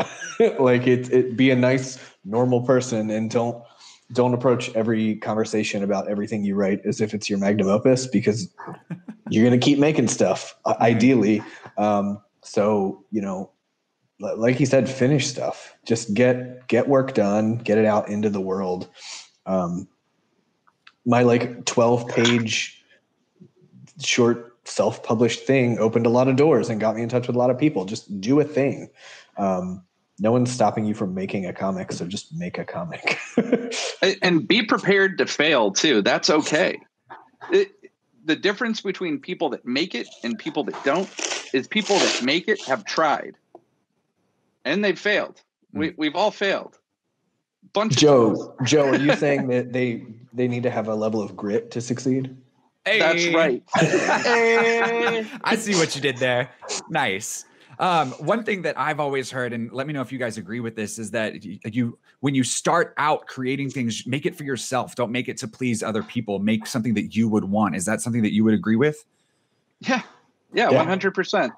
Like, be a nice, normal person, and don't approach every conversation about everything you write as if it's your magnum opus, because you're gonna keep making stuff, ideally. So you know. Like he said, finish stuff. Just get work done, get it out into the world. My like 12-page short self-published thing opened a lot of doors and got me in touch with a lot of people. Just do a thing. No one's stopping you from making a comic, so just make a comic. And be prepared to fail too. That's okay. The difference between people that make it and people that don't is people that make it have tried. And they've failed. We've all failed. Joe, are you saying that they need to have a level of grit to succeed? Hey. That's right. Hey. I see what you did there. Nice. One thing that I've always heard, and let me know if you guys agree with this, is that you, when you start out creating things, make it for yourself. Don't make it to please other people. Make something that you would want. Is that something that you would agree with? Yeah. Yeah, 100%.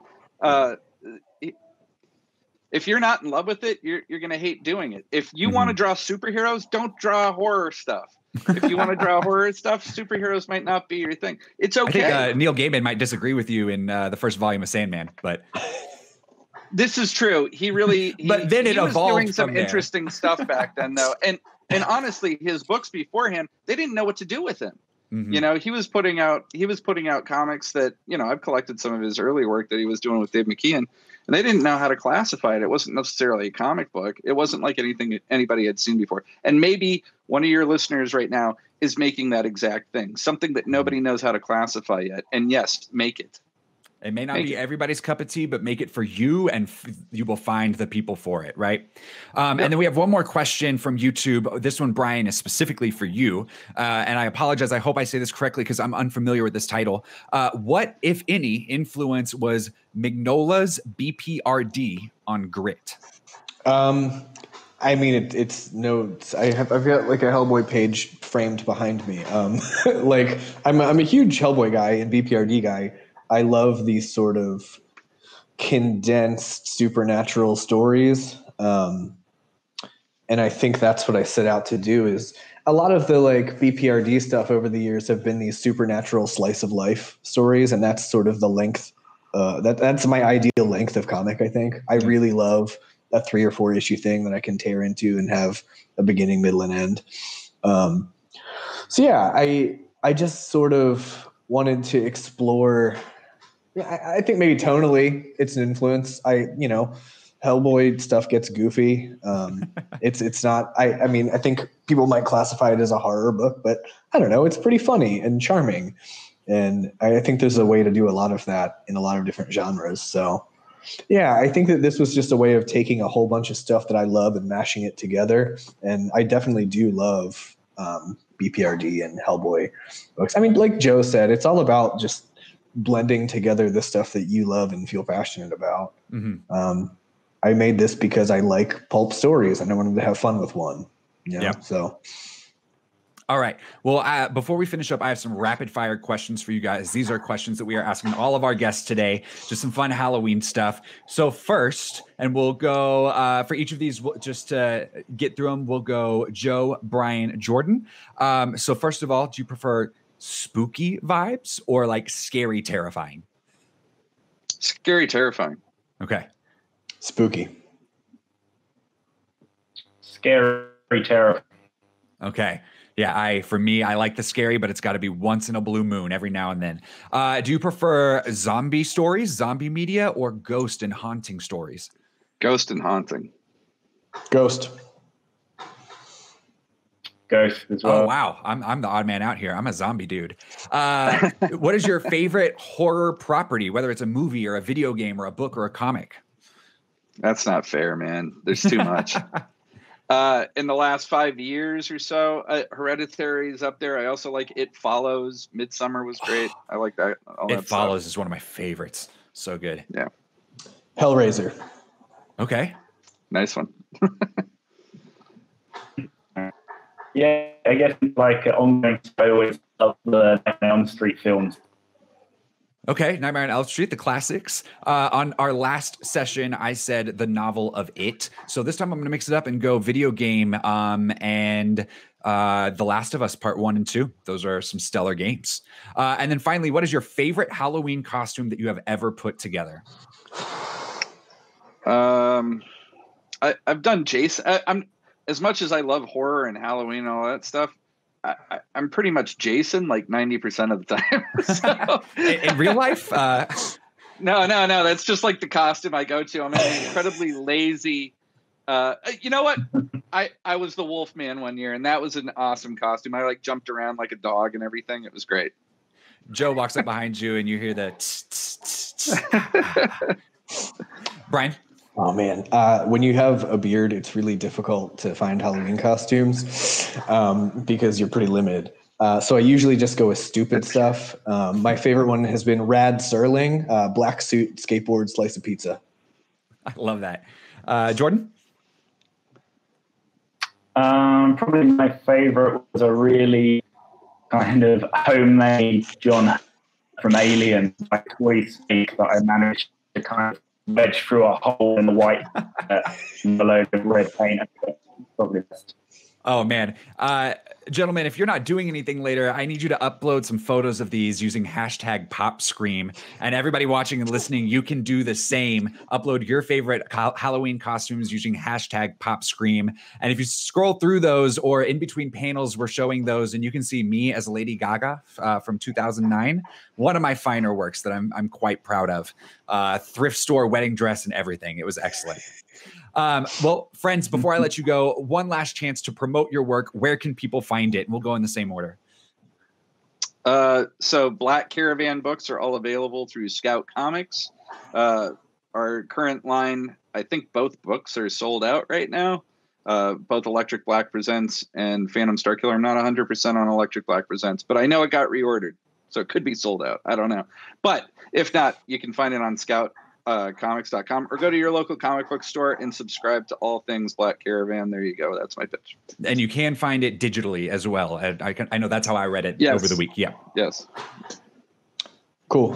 If you're not in love with it, you're going to hate doing it. If you want to draw superheroes, don't draw horror stuff. If you want to draw horror stuff, superheroes might not be your thing. It's okay. I think, Neil Gaiman might disagree with you in the first volume of Sandman, but this is true. He really, but then it evolved. Doing some interesting stuff back then, though, and honestly, his books beforehand, they didn't know what to do with him. Mm-hmm. You know, he was putting out comics that, you know, I've collected some of his early work that he was doing with Dave McKeon, and they didn't know how to classify it. It wasn't necessarily a comic book. It wasn't like anything anybody had seen before. And maybe one of your listeners right now is making that exact thing, something that nobody knows how to classify yet. And yes, make it. It may not be everybody's cup of tea, but make it for you, and you will find the people for it, right? Yeah. And then we have one more question from YouTube. This one, Brian, is specifically for you. And I apologize. I hope I say this correctly because I'm unfamiliar with this title. What, if any, influence was Mignola's BPRD on Grit? I mean, it's notes. I've got like a Hellboy page framed behind me. Like I'm a huge Hellboy guy and BPRD guy. I love these sort of condensed supernatural stories. And I think that's what I set out to do. Is a lot of the like BPRD stuff over the years have been these supernatural slice of life stories. And that's sort of the length, that's my ideal length of comic. I think I really love a 3 or 4 issue thing that I can tear into and have a beginning, middle, and end. So yeah, I just sort of wanted to explore. I think maybe tonally it's an influence. Hellboy stuff gets goofy. It's not, I mean, I think people might classify it as a horror book, but I don't know. It's pretty funny and charming. And I think there's a way to do a lot of that in a lot of different genres. So yeah, I think that this was just a way of taking a whole bunch of stuff that I love and mashing it together. And I definitely do love, BPRD and Hellboy books. I mean, like Joe said, it's all about just blending together the stuff that you love and feel passionate about. Mm-hmm. I made this because I like pulp stories and I wanted to have fun with one. Yeah. So. All right. Well, before we finish up, I have some rapid fire questions for you guys. These are questions that we are asking all of our guests today. Just some fun Halloween stuff. So first, and we'll go for each of these, just to get through them, we'll go Joe, Brian, Jordan. So first of all, do you prefer spooky vibes or like scary, terrifying? Scary, terrifying. Okay. Spooky. Scary, terrifying. Okay. Yeah, for me, I like the scary, but it's got to be once in a blue moon, every now and then. Do you prefer zombie stories, zombie media, or ghost and haunting stories? Ghost and haunting. Ghost. Ghost as well. Oh wow, I'm the odd man out here. I'm a zombie dude. What is your favorite horror property, whether it's a movie or a video game or a book or a comic? That's not fair, man. There's too much. In the last 5 years or so, Hereditary is up there. I also like It Follows. Midsummer was great. I like that. It Follows is one of my favorites. So good. Yeah. Hellraiser. Okay. Nice one. Yeah, I guess like ongoing. I always love the Elm Street films. Okay, Nightmare on Elm Street, the classics. On our last session, I said the novel of It. So this time I'm going to mix it up and go video game and The Last of Us Part 1 and 2. Those are some stellar games. And then finally, what is your favorite Halloween costume that you have ever put together? I've done Jason. I'm as much as I love horror and Halloween and all that stuff, I'm pretty much Jason like 90% of the time. So. in real life? No. That's just like the costume I go to. I'm an incredibly lazy. You know what? I was the Wolfman one year, and that was an awesome costume. I like jumped around like a dog and everything. It was great. Joe walks up behind you, and you hear the tss. Brian? Oh man, when you have a beard, it's really difficult to find Halloween costumes because you're pretty limited. So I usually just go with stupid stuff. My favorite one has been Rad Serling, black suit, skateboard, slice of pizza. I love that. Jordan? Probably my favorite was a really kind of homemade John from Alien, like toy speak, that I managed to kind of wedge through a hole in the white below the red paint. Probably best. Oh, man. Gentlemen, if you're not doing anything later, I need you to upload some photos of these using hashtag Pop Scream. And everybody watching and listening, you can do the same. Upload your favorite Halloween costumes using hashtag Pop Scream. And if you scroll through those or in between panels, we're showing those. And you can see me as Lady Gaga from 2009. One of my finer works that I'm quite proud of. Thrift store, wedding dress, and everything. It was excellent. Well, friends, before I let you go, one last chance to promote your work. Where can people find it? And we'll go in the same order. So Black Caravan books are all available through Scout Comics. Our current line, I think both books are sold out right now. Both Electric Black Presents and Phantom Starkiller. I'm not 100% on Electric Black Presents, but I know it got reordered. So it could be sold out. I don't know. But if not, you can find it on Scout comics.com or go to your local comic book store and subscribe to all things Black Caravan. There you go. That's my pitch. And you can find it digitally as well. I know that's how I read it over the week. Yeah. Yes. Cool.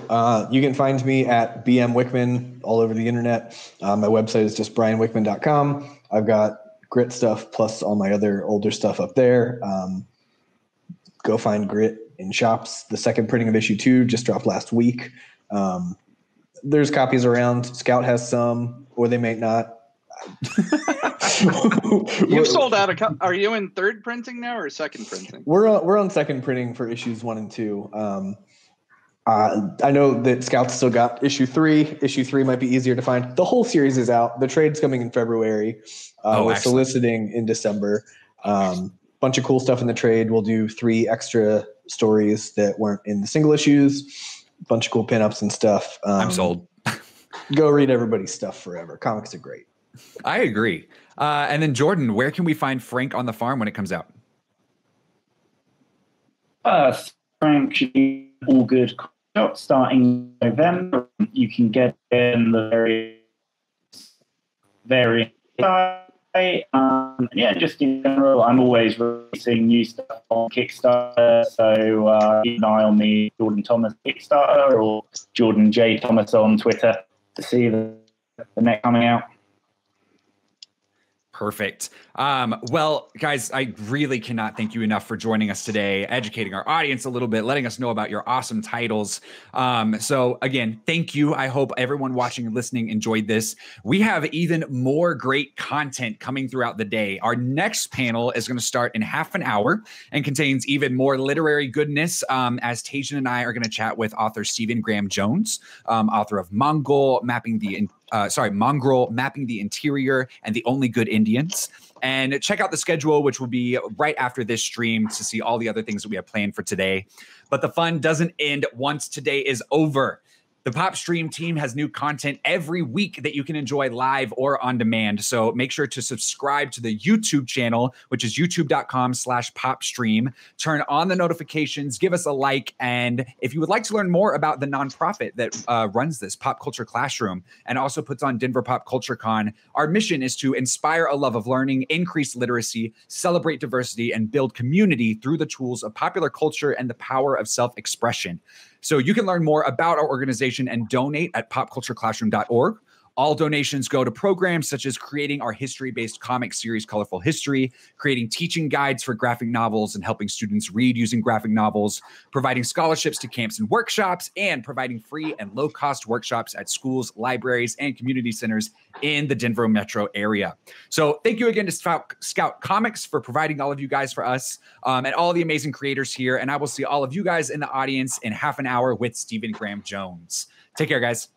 You can find me at BM Wickman all over the internet. My website is just brianwickman.com. I've got Grit stuff plus all my other older stuff up there. Go find Grit in shops. The second printing of issue 2 just dropped last week. There's copies around. Scout has some, or they may not. You've sold out. Are you in third printing now or second printing? We're on second printing for issues 1 and 2. I know that Scout's still got issue 3. Issue 3 might be easier to find. The whole series is out. The trade's coming in February. We're soliciting in December. Bunch of cool stuff in the trade. We'll do 3 extra stories that weren't in the single issues. Bunch of cool pinups and stuff. I'm sold. Go read everybody's stuff forever. Comics are great. I agree. And then Jordan, where can we find Frank on the Farm when it comes out? Frank, all good shops starting November. You can get in the very just in general, I'm always releasing new stuff on Kickstarter, so keep an eye on me, Jordan Thomas Kickstarter, or Jordan J. Thomas on Twitter to see the next coming out. Perfect. Well, guys, I really cannot thank you enough for joining us today, educating our audience a little bit, letting us know about your awesome titles. So again, thank you. I hope everyone watching and listening enjoyed this. We have even more great content coming throughout the day. Our next panel is going to start in half an hour and contains even more literary goodness, as Tajan and I are going to chat with author Stephen Graham Jones, author of Mongrel, Mapping the Interior, and The Only Good Indians. And check out the schedule, which will be right after this stream, to see all the other things that we have planned for today. But the fun doesn't end once today is over. The Pop Stream team has new content every week that you can enjoy live or on demand. So make sure to subscribe to the YouTube channel, which is youtube.com/popstream. Turn on the notifications, give us a like. And if you would like to learn more about the nonprofit that runs this, Pop Culture Classroom, and also puts on Denver Pop Culture Con, our mission is to inspire a love of learning, increase literacy, celebrate diversity, and build community through the tools of popular culture and the power of self-expression. So you can learn more about our organization and donate at popcultureclassroom.org. All donations go to programs such as creating our history-based comic series, Colorful History, creating teaching guides for graphic novels and helping students read using graphic novels, providing scholarships to camps and workshops, and providing free and low-cost workshops at schools, libraries, and community centers in the Denver metro area. So thank you again to Scout Comics for providing all of you guys for us, and all the amazing creators here. And I will see all of you guys in the audience in half an hour with Stephen Graham Jones. Take care, guys.